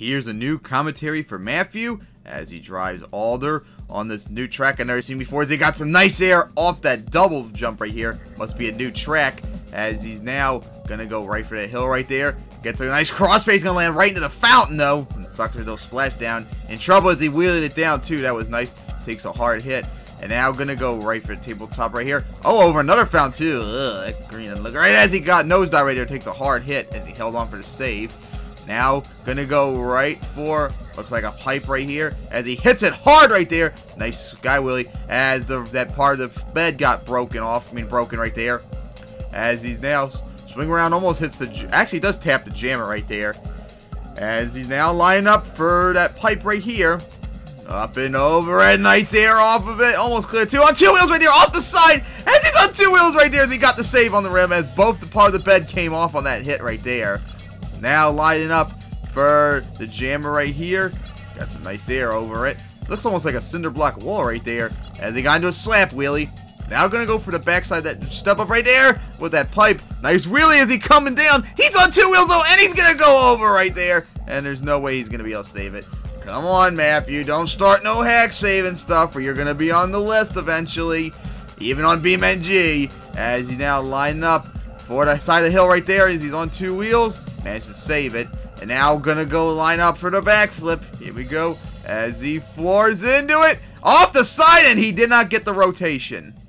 Here's a new commentary for Matthew as he drives Alder on this new track I've never seen before. They got some nice air off that double jump right here. Must be a new track as he's now gonna go right for that hill right there. Gets a nice crossface, gonna land right into the fountain though. And sucker little splash down. In trouble as he wheeled it down too. That was nice. Takes a hard hit. And now gonna go right for the tabletop right here. Oh, over another fountain too. Ugh, that green. Look right as he got nosedive right there. Takes a hard hit as he held on for the save. Now gonna go right for looks like a pipe right here as he hits it hard right there. Nice sky wheelie as that part of the bed got broken right there. As he's now swing around, almost hits the, actually does tap the jammer right there. As he's now lining up for that pipe right here. Up and over, and nice air off of it. Almost clear too. On two wheels right there, off the side. As he's on two wheels right there, as he got the save on the rim, as both the part of the bed came off on that hit right there. Now lining up for the jammer right here. Got some nice air over it. Looks almost like a cinder block wall right there. As he got into a slap wheelie. Now gonna go for the backside, that step up right there with that pipe. Nice wheelie as he coming down. He's on two wheels though, and he's gonna go over right there. And there's no way he's gonna be able to save it. Come on, Matthew, don't start no hack saving stuff or you're gonna be on the list eventually. Even on BeamNG, as he's now lining up for the side of the hill right there. As he's on two wheels, managed to save it. And now gonna go line up for the backflip. Here we go, as he floors into it. Off the side, and he did not get the rotation.